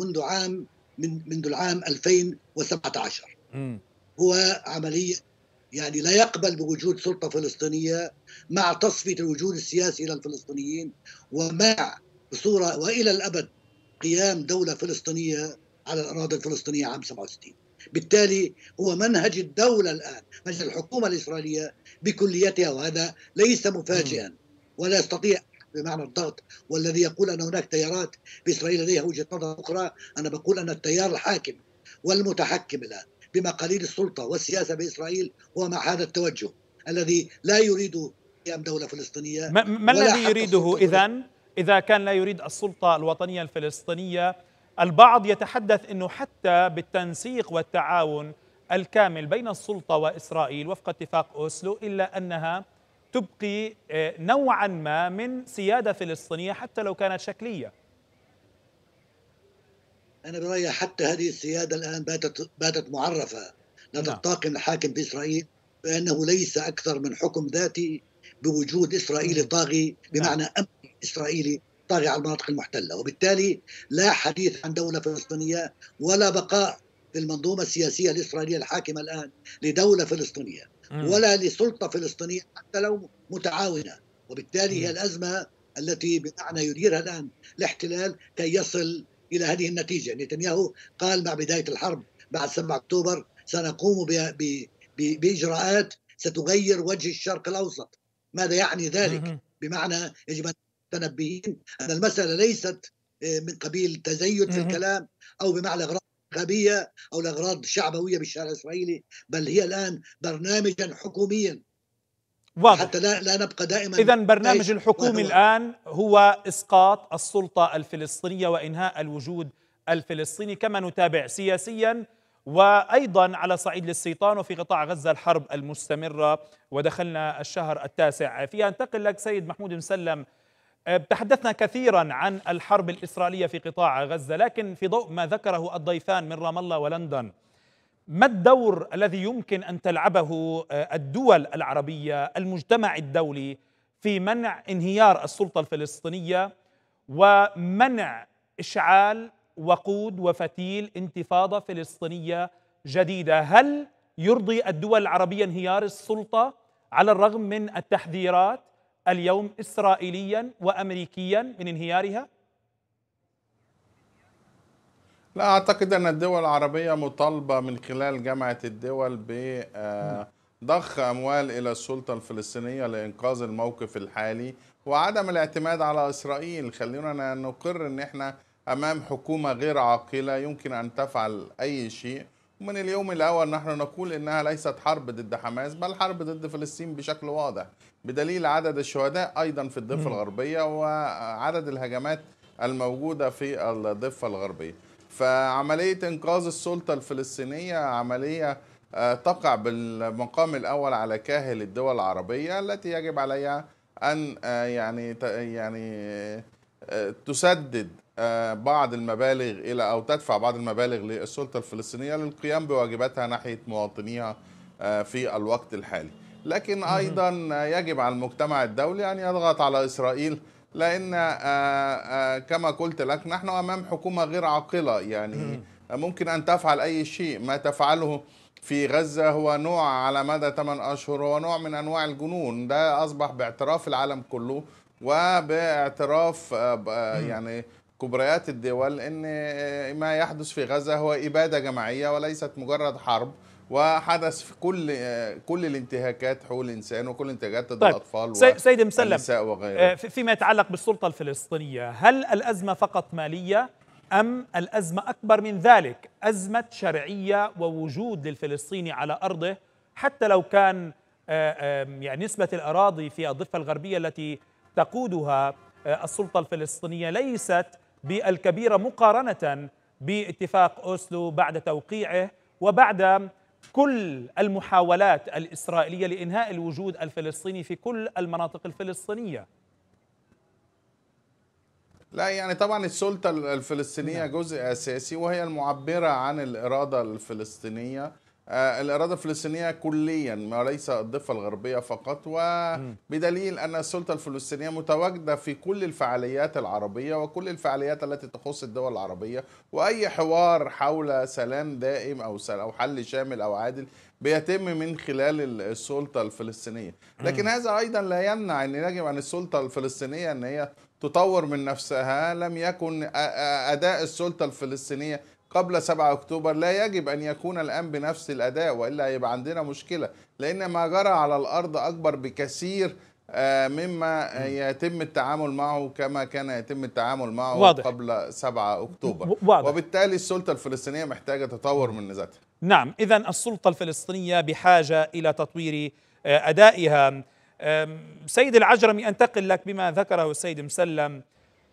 منذ العام 2017. هو عملية يعني لا يقبل بوجود سلطة فلسطينية مع تصفية الوجود السياسي للفلسطينيين، ومع بصورة وإلى الأبد قيام دولة فلسطينية على الأراضي الفلسطينية عام 67. بالتالي هو منهج الدولة الآن، منهج الحكومة الإسرائيلية بكليتها، وهذا ليس مفاجئا ولا يستطيع بمعنى الضغط. والذي يقول أن هناك تيارات في إسرائيل لديها وجهة نظر أخرى، أنا بقول أن التيار الحاكم والمتحكم الآن بمقاليد السلطة والسياسة بإسرائيل هو مع هذا التوجه الذي لا يريد قيام دولة فلسطينية. ما الذي يريده إذن إذا كان لا يريد السلطة الوطنية الفلسطينية؟ البعض يتحدث أنه حتى بالتنسيق والتعاون الكامل بين السلطة وإسرائيل وفق اتفاق أوسلو، إلا أنها تبقي نوعا ما من سيادة فلسطينية حتى لو كانت شكلية. أنا برأيي حتى هذه السيادة الآن باتت معرفة لدى الطاقم الحاكم في إسرائيل بأنه ليس أكثر من حكم ذاتي بوجود إسرائيلي طاغي، بمعنى أمن إسرائيلي طاغي على المناطق المحتلة، وبالتالي لا حديث عن دولة فلسطينية ولا بقاء في المنظومة السياسية الإسرائيلية الحاكمة الآن لدولة فلسطينية ولا لسلطة فلسطينية حتى لو متعاونة. وبالتالي هي الأزمة التي بمعنى يديرها الآن الاحتلال كي يصل إلى هذه النتيجة. نتنياهو قال مع بداية الحرب بعد 7 أكتوبر سنقوم بإجراءات ستغير وجه الشرق الأوسط. ماذا يعني ذلك؟ بمعنى يجب أن تنبهين أن المسألة ليست من قبيل تزيد في الكلام أو بمعنى أغراض انتخابية أو الأغراض شعبوية بالشارع الإسرائيلي، بل هي الآن برنامجا حكوميا. واضح. حتى لا نبقى دائما. إذا برنامج الحكومة الآن هو إسقاط السلطة الفلسطينية وإنهاء الوجود الفلسطيني كما نتابع سياسيا، وأيضا على صعيد الاستيطان وفي قطاع غزة الحرب المستمرة ودخلنا الشهر التاسع فيها. انتقل لك سيد محمود مسلم. تحدثنا كثيرا عن الحرب الإسرائيلية في قطاع غزة، لكن في ضوء ما ذكره الضيفان من رام الله ولندن، ما الدور الذي يمكن أن تلعبه الدول العربية، المجتمع الدولي في منع انهيار السلطة الفلسطينية ومنع إشعال وقود وفتيل انتفاضة فلسطينية جديدة؟ هل يرضي الدول العربية انهيار السلطة على الرغم من التحذيرات اليوم إسرائيليا وأمريكيا من انهيارها؟ لا أعتقد أن الدول العربية مطالبة من خلال جامعة الدول بضخ أموال إلى السلطة الفلسطينية لإنقاذ الموقف الحالي وعدم الاعتماد على إسرائيل. خلونا نقر أن احنا أمام حكومة غير عاقلة يمكن أن تفعل أي شيء، ومن اليوم الأول نحن نقول أنها ليست حرب ضد حماس بل حرب ضد فلسطين بشكل واضح، بدليل عدد الشهداء أيضا في الضفة الغربية وعدد الهجمات الموجودة في الضفة الغربية. فعملية إنقاذ السلطة الفلسطينية عملية تقع بالمقام الأول على كاهل الدول العربية التي يجب عليها أن تسدد بعض المبالغ إلى أو تدفع بعض المبالغ للسلطة الفلسطينية للقيام بواجباتها ناحية مواطنيها في الوقت الحالي. لكن أيضا يجب على المجتمع الدولي أن يضغط على إسرائيل، لأن كما قلت لك نحن أمام حكومة غير عاقلة، يعني ممكن أن تفعل أي شيء. ما تفعله في غزة هو نوع على مدى 8 أشهر هو نوع من أنواع الجنون، ده أصبح باعتراف العالم كله وباعتراف يعني كبريات الدول أن ما يحدث في غزة هو إبادة جماعية وليست مجرد حرب، وحدث في كل الانتهاكات حول الإنسان وكل الانتهاكات ضد الأطفال سيد مسلم وغيره. فيما يتعلق بالسلطة الفلسطينية، هل الأزمة فقط مالية أم الأزمة أكبر من ذلك، أزمة شرعية ووجود للفلسطيني على أرضه حتى لو كان يعني نسبة الأراضي في الضفة الغربية التي تقودها السلطة الفلسطينية ليست بالكبيرة مقارنة باتفاق أوسلو بعد توقيعه وبعد كل المحاولات الإسرائيلية لإنهاء الوجود الفلسطيني في كل المناطق الفلسطينية؟ لا يعني طبعا السلطة الفلسطينية جزء أساسي وهي المعبرة عن الإرادة الفلسطينية، الإرادة الفلسطينية كليا وليس الضفة الغربية فقط، وبدليل أن السلطة الفلسطينية متواجدة في كل الفعاليات العربية وكل الفعاليات التي تخص الدول العربية، وأي حوار حول سلام دائم أو حل شامل أو عادل بيتم من خلال السلطة الفلسطينية. لكن هذا أيضا لا يمنع أن يجب عن السلطة الفلسطينية أن هي تطور من نفسها. لم يكن أداء السلطة الفلسطينية قبل 7 أكتوبر لا يجب أن يكون الآن بنفس الأداء، وإلا هيبقى عندنا مشكلة، لأن ما جرى على الأرض أكبر بكثير مما يتم التعامل معه كما كان يتم التعامل معه واضح. قبل 7 أكتوبر واضح. وبالتالي السلطة الفلسطينية محتاجة تطور من ذاتها. نعم، إذا السلطة الفلسطينية بحاجة إلى تطوير أدائها. سيد العجرمي، أنتقل لك بما ذكره السيد مسلم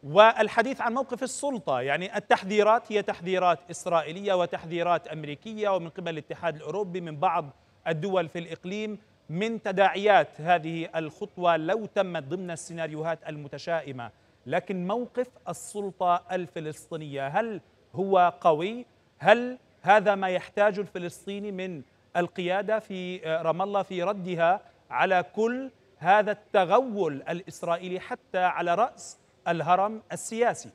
والحديث عن موقف السلطة. يعني التحذيرات هي تحذيرات إسرائيلية وتحذيرات أمريكية ومن قبل الاتحاد الأوروبي من بعض الدول في الإقليم من تداعيات هذه الخطوة لو تمت ضمن السيناريوهات المتشائمة، لكن موقف السلطة الفلسطينية هل هو قوي؟ هل هذا ما يحتاج الفلسطيني من القيادة في رام الله في ردها على كل هذا التغول الإسرائيلي حتى على رأس الهرم السياسي؟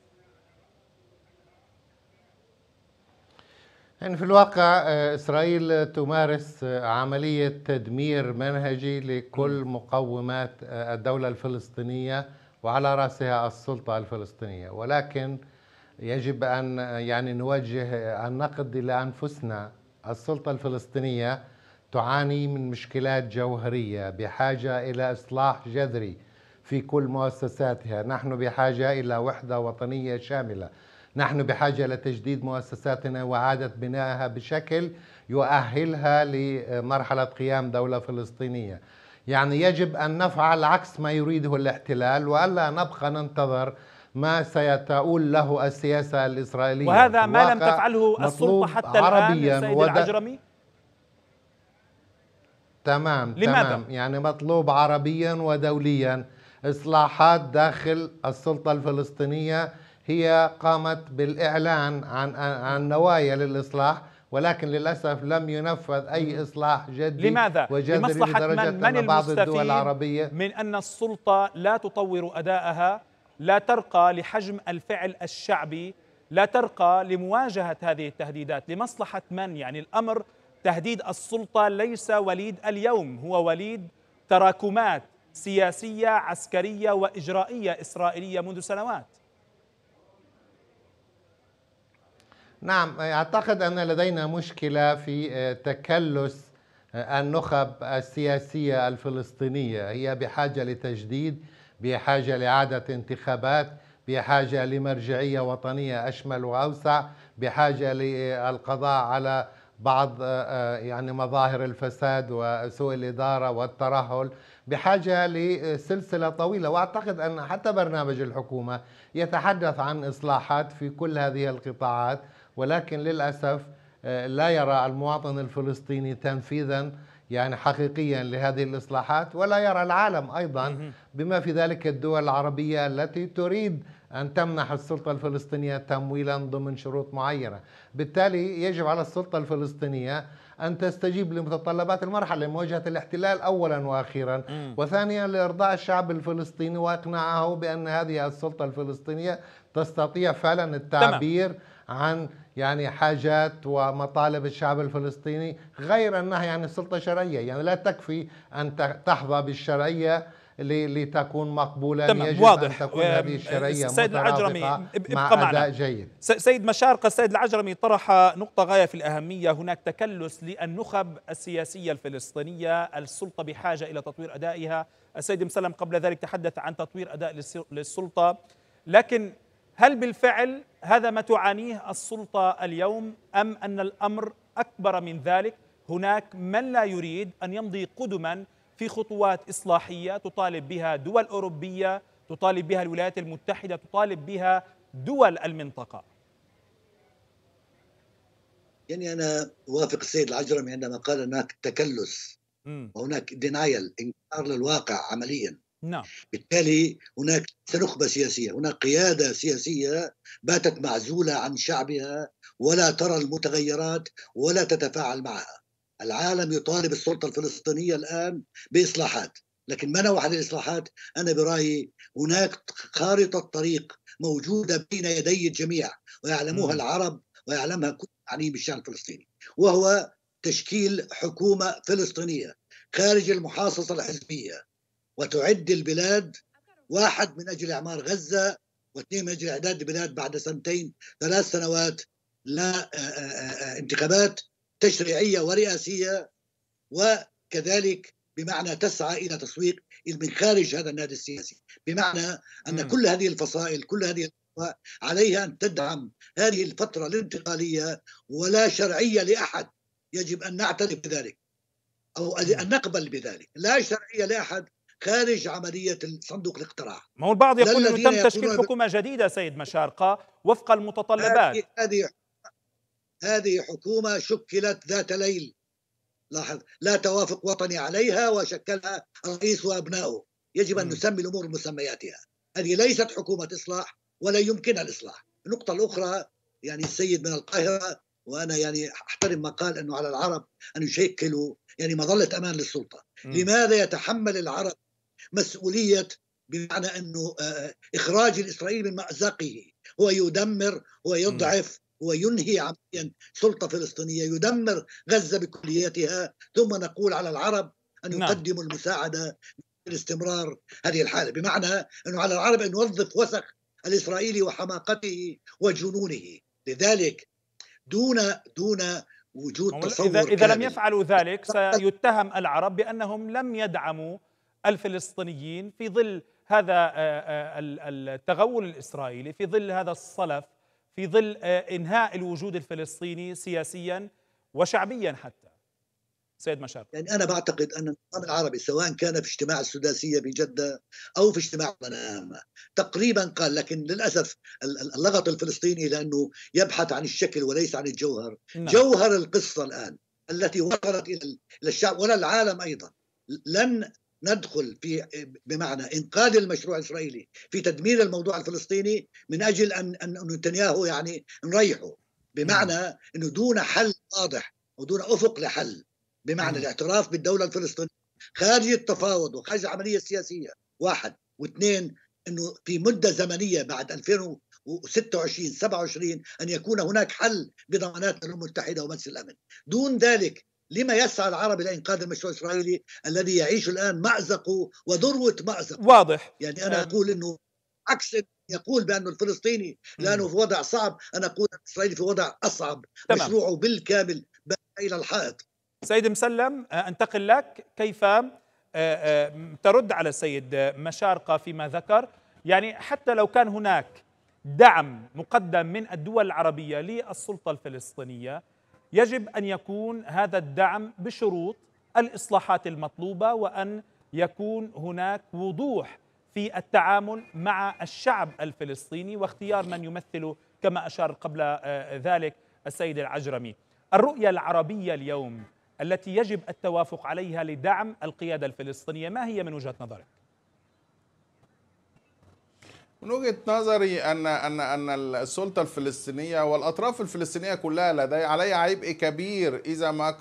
يعني في الواقع إسرائيل تمارس عملية تدمير منهجي لكل مقومات الدولة الفلسطينية وعلى رأسها السلطة الفلسطينية، ولكن يجب أن نوجه النقد إلى أنفسنا. السلطة الفلسطينية تعاني من مشكلات جوهرية بحاجة إلى إصلاح جذري في كل مؤسساتها. نحن بحاجة إلى وحدة وطنية شاملة، نحن بحاجة إلى تجديد مؤسساتنا وإعادة بنائها بشكل يؤهلها لمرحلة قيام دولة فلسطينية. يعني يجب أن نفعل عكس ما يريده الاحتلال وألا نبقى ننتظر ما سيتؤول له السياسة الإسرائيلية، وهذا ما لم تفعله السلطة حتى الآن. سيد العجرمي، تمام لماذا؟ تمام، يعني مطلوب عربيا ودوليا. إصلاحات داخل السلطة الفلسطينية هي قامت بالإعلان عن نوايا للإصلاح، ولكن للأسف لم ينفذ أي إصلاح جدي لماذا؟ لمصلحة من بعض الدول العربية من أن السلطة لا تطور أدائها، لا ترقى لحجم الفعل الشعبي، لا ترقى لمواجهة هذه التهديدات. لمصلحة من؟ يعني الأمر تهديد السلطة ليس وليد اليوم، هو وليد تراكمات سياسية عسكرية وإجرائية إسرائيلية منذ سنوات. نعم، أعتقد أن لدينا مشكلة في تكلس النخب السياسية الفلسطينية. هي بحاجة لتجديد، بحاجة لإعادة انتخابات، بحاجة لمرجعية وطنية أشمل وأوسع، بحاجة للقضاء على بعض مظاهر الفساد وسوء الإدارة والترهل، بحاجة لسلسلة طويلة. وأعتقد أن حتى برنامج الحكومة يتحدث عن إصلاحات في كل هذه القطاعات، ولكن للأسف لا يرى المواطن الفلسطيني تنفيذا يعني حقيقيا لهذه الإصلاحات، ولا يرى العالم أيضا بما في ذلك الدول العربية التي تريد أن تمنح السلطة الفلسطينية تمويلا ضمن شروط معينة. بالتالي يجب على السلطة الفلسطينية أن تستجيب لمتطلبات المرحلة لمواجهة الاحتلال أولا وأخيرا، وثانيا لإرضاء الشعب الفلسطيني وإقناعه بأن هذه السلطة الفلسطينية تستطيع فعلا التعبير عن يعني حاجات ومطالب الشعب الفلسطيني، غير أنها يعني سلطة شرعية، يعني لا تكفي أن تحظى بالشرعية لتكون مقبولة. يجب واضح. أن تكون هذه الشرعية مترابطة مع أداء جيد. سيد مشارقة، السيد العجرمي طرح نقطة غاية في الأهمية، هناك تكلس للنخب السياسية الفلسطينية، السلطة بحاجة إلى تطوير أدائها، السيد مسلم قبل ذلك تحدث عن تطوير أداء للسلطة، لكن هل بالفعل هذا ما تعانيه السلطة اليوم أم أن الأمر أكبر من ذلك؟ هناك من لا يريد أن يمضي قدما في خطوات إصلاحية تطالب بها دول أوروبية، تطالب بها الولايات المتحدة، تطالب بها دول المنطقة. يعني أنا أوافق السيد العجرمي عندما قال هناك تكلس وهناك دينايل، إنكار للواقع عمليا. نعم. بالتالي هناك نخبة سياسية، هناك قيادة سياسية باتت معزولة عن شعبها ولا ترى المتغيرات ولا تتفاعل معها. العالم يطالب السلطة الفلسطينية الآن بإصلاحات، لكن ما نوع هذه الإصلاحات؟ أنا برأيي هناك خارطة طريق موجودة بين يدي الجميع ويعلموها العرب ويعلمها كل المعنيين بالشأن الفلسطيني، وهو تشكيل حكومة فلسطينية خارج المحاصصة الحزبية، وتعد البلاد واحد من أجل إعمار غزة واثنين من أجل إعداد البلاد بعد سنتين ثلاث سنوات لا انتخابات تشريعية ورئاسية، وكذلك بمعنى تسعى إلى تسويق من خارج هذا النادي السياسي، بمعنى أن كل هذه الفصائل كل هذه عليها أن تدعم هذه الفترة الانتقالية ولا شرعية لأحد، يجب أن نعترف بذلك أو أن نقبل بذلك، لا شرعية لأحد خارج عملية صندوق الاقتراع. ما هو البعض يقول أنه تم تشكيل حكومة جديدة سيد مشارقة وفق المتطلبات. هذه حكومة شكلت ذات ليل، لاحظ، لا توافق وطني عليها وشكلها الرئيس وأبنائه. يجب أن نسمي الأمور بمسمياتها، هذه ليست حكومة إصلاح ولا يمكنها الإصلاح. النقطة الأخرى، يعني السيد من القاهرة، وأنا يعني أحترم ما قال أنه على العرب أن يشكلوا يعني مظلة أمان للسلطة. لماذا يتحمل العرب مسؤولية بمعنى أنه إخراج الإسرائيلي من مأزقه؟ هو يدمر، هو يضعف، وينهي عمليا سلطة فلسطينية، يدمر غزة بكلياتها، ثم نقول على العرب أن يقدموا المساعدة لاستمرار هذه الحالة، بمعنى أنه على العرب أن يوظف وسخ الإسرائيلي وحماقته وجنونه. لذلك دون وجود تصور إذا لم يفعلوا ذلك سيتهم العرب بأنهم لم يدعموا الفلسطينيين في ظل هذا التغول الإسرائيلي، في ظل هذا الصلف، في ظل إنهاء الوجود الفلسطيني سياسيا وشعبيا حتى. سيد مشارقة، يعني أنا بعتقد أن النظام العربي سواء كان في اجتماع السداسية بجدة أو في اجتماع منامة تقريبا قال، لكن للأسف اللغط الفلسطيني لأنه يبحث عن الشكل وليس عن الجوهر. جوهر القصة الآن التي وصلت إلى الشعب ولا العالم أيضا، لن ندخل في بمعنى إنقاذ المشروع الإسرائيلي في تدمير الموضوع الفلسطيني من أجل أن نتنياهو يعني نريحه، بمعنى أنه دون حل واضح ودون أفق لحل، بمعنى الاعتراف بالدولة الفلسطينية خارج التفاوض وخارج العملية السياسية، واحد، واثنين أنه في مدة زمنية بعد 2026-27 أن يكون هناك حل بضمانات الأمم المتحدة ومجلس الأمن. دون ذلك لما يسعى العرب إلى إنقاذ المشروع الإسرائيلي الذي يعيش الآن مأزقه وذروة مأزقه؟ واضح. يعني أنا أقول أنه عكس يقول بأنه الفلسطيني لأنه في وضع صعب، أنا أقول أن الإسرائيلي في وضع أصعب. مشروعه بالكامل بات إلى الحائط. سيد مسلم، أنتقل لك، كيف ترد على السيد مشارقة فيما ذكر؟ يعني حتى لو كان هناك دعم مقدم من الدول العربية للسلطة الفلسطينية، يجب أن يكون هذا الدعم بشروط الإصلاحات المطلوبة، وأن يكون هناك وضوح في التعامل مع الشعب الفلسطيني واختيار من يمثله كما أشار قبل ذلك السيد العجرمي. الرؤية العربية اليوم التي يجب التوافق عليها لدعم القيادة الفلسطينية، ما هي من وجهة نظرك؟ من وجهة نظري أن السلطة الفلسطينية والأطراف الفلسطينية كلها عليها عبء كبير إذا ما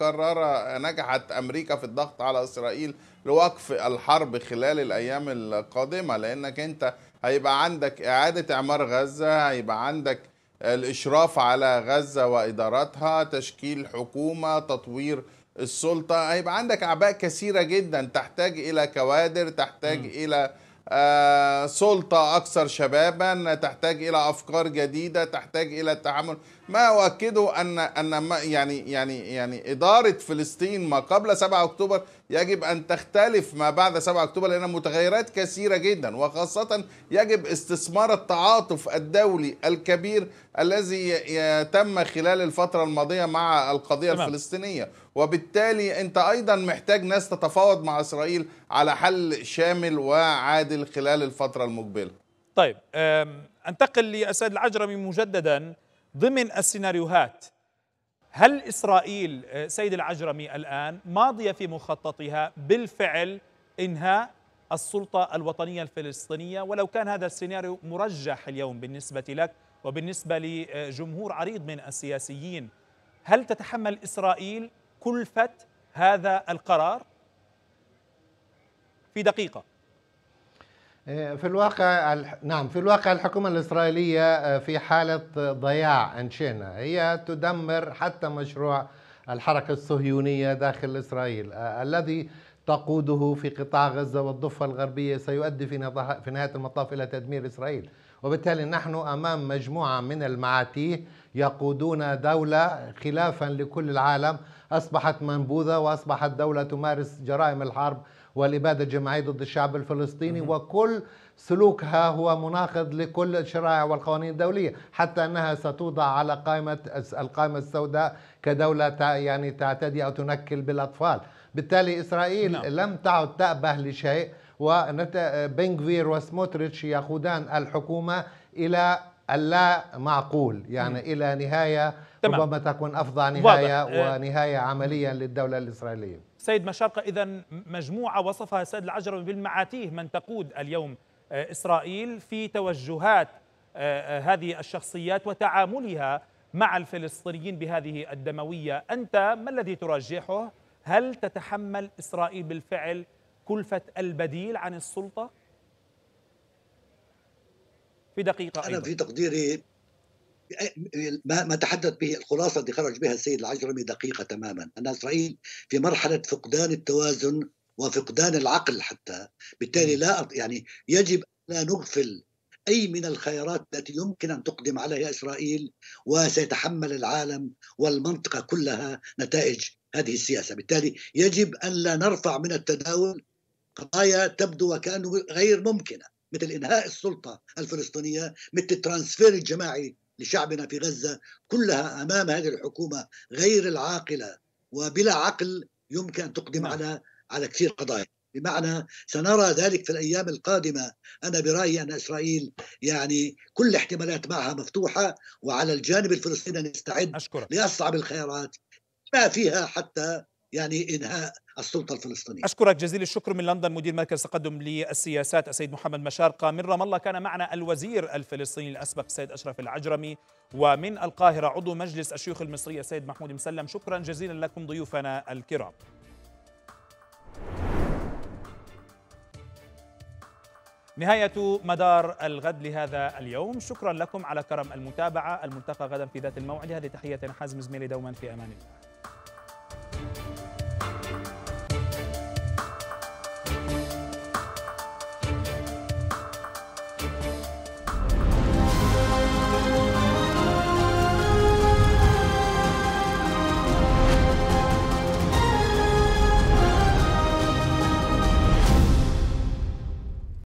نجحت أمريكا في الضغط على إسرائيل لوقف الحرب خلال الأيام القادمة، لأنك أنت هيبقى عندك إعادة إعمار غزة، هيبقى عندك الإشراف على غزة وإدارتها، تشكيل حكومة، تطوير السلطة، هيبقى عندك أعباء كثيرة جدا، تحتاج إلى كوادر، تحتاج إلى سلطة أكثر شبابا، تحتاج إلى أفكار جديدة، تحتاج إلى التعامل. ما أؤكده أن يعني إدارة فلسطين ما قبل 7 أكتوبر يجب أن تختلف ما بعد 7 أكتوبر، لأن متغيرات كثيرة جدا، وخاصة يجب استثمار التعاطف الدولي الكبير الذي تم خلال الفترة الماضية مع القضية الفلسطينية. وبالتالي أنت أيضا محتاج ناس تتفاوض مع إسرائيل على حل شامل وعادل خلال الفترة المقبلة. طيب، أنتقل لأسد العجرمي مجددا. ضمن السيناريوهات، هل إسرائيل سيد العجرمي الآن ماضية في مخططها بالفعل إنهاء السلطة الوطنية الفلسطينية؟ ولو كان هذا السيناريو مرجح اليوم بالنسبة لك وبالنسبة لجمهور عريض من السياسيين، هل تتحمل إسرائيل كلفة هذا القرار؟ في دقيقة. في الواقع نعم، في الواقع الحكومة الإسرائيلية في حالة ضياع أنشئنا، هي تدمر حتى مشروع الحركة الصهيونية داخل إسرائيل الذي تقوده في قطاع غزة والضفة الغربية، سيؤدي في نهاية المطاف إلى تدمير إسرائيل. وبالتالي نحن أمام مجموعة من المعاتيه يقودون دولة خلافا لكل العالم أصبحت منبوذة، وأصبحت دولة تمارس جرائم الحرب والإبادة الجماعية ضد الشعب الفلسطيني، وكل سلوكها هو مناقض لكل الشرائع والقوانين الدولية، حتى أنها ستوضع على القائمة السوداء كدولة يعني تعتدي أو تنكل بالأطفال. بالتالي إسرائيل لم تعد تأبه لشيء، وبن جبير وسموتريتش يقودان الحكومة إلى اللا معقول، يعني إلى نهاية ربما تكون أفظع نهاية ونهاية عملية للدولة الإسرائيلية. سيد مشارقة، إذن مجموعة وصفها السيد العجرمي بالمعاتيه من تقود اليوم إسرائيل في توجهات هذه الشخصيات وتعاملها مع الفلسطينيين بهذه الدموية، أنت ما الذي ترجحه؟ هل تتحمل إسرائيل بالفعل كلفة البديل عن السلطة؟ في دقيقة. أنا في تقديري ما تحدث به، الخلاصة التي خرج بها السيد العجرمي دقيقة تماما، أن إسرائيل في مرحلة فقدان التوازن وفقدان العقل حتى، بالتالي لا يعني يجب لا نغفل أي من الخيارات التي يمكن أن تقدم عليها إسرائيل، وسيتحمل العالم والمنطقة كلها نتائج هذه السياسة. بالتالي يجب أن لا نرفع من التداول قضايا تبدو وكأنه غير ممكنة، مثل إنهاء السلطة الفلسطينية، مثل الترانسفير الجماعي لشعبنا في غزة، كلها أمام هذه الحكومة غير العاقلة وبلا عقل يمكن أن تقدم على كثير قضايا. بمعنى سنرى ذلك في الأيام القادمة. أنا برأيي أن إسرائيل يعني كل الاحتمالات معها مفتوحة، وعلى الجانب الفلسطيني نستعد لأصعب الخيارات ما فيها حتى يعني إنهاء السلطة الفلسطينية. أشكرك جزيل الشكر. من لندن مدير مركز تقدم للسياسات السيد محمد مشارقة. من رام الله كان معنا الوزير الفلسطيني الأسبق السيد أشرف العجرمي، ومن القاهرة عضو مجلس الشيوخ المصري السيد محمود مسلم. شكرا جزيلا لكم ضيوفنا الكرام. نهاية مدار الغد لهذا اليوم، شكرا لكم على كرم المتابعة، الملتقى غدا في ذات الموعد. هذه تحية حازم الزمييلي، دوما في أمان الله.